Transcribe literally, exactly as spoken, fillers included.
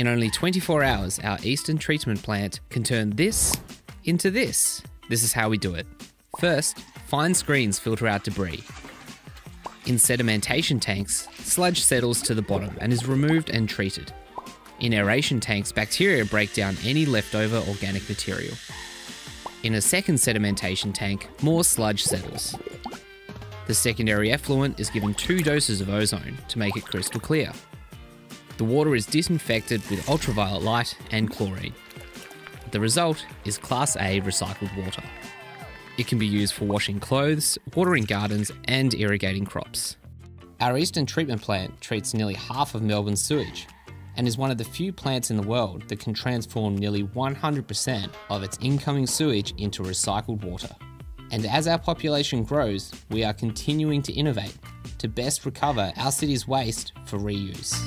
In only twenty-four hours, our Eastern Treatment Plant can turn this into this. This is how we do it. First, fine screens filter out debris. In sedimentation tanks, sludge settles to the bottom and is removed and treated. In aeration tanks, bacteria break down any leftover organic material. In a second sedimentation tank, more sludge settles. The secondary effluent is given two doses of ozone to make it crystal clear. The water is disinfected with ultraviolet light and chlorine. The result is Class A recycled water. It can be used for washing clothes, watering gardens and irrigating crops. Our Eastern Treatment Plant treats nearly half of Melbourne's sewage and is one of the few plants in the world that can transform nearly one hundred percent of its incoming sewage into recycled water. And as our population grows, we are continuing to innovate to best recover our city's waste for reuse.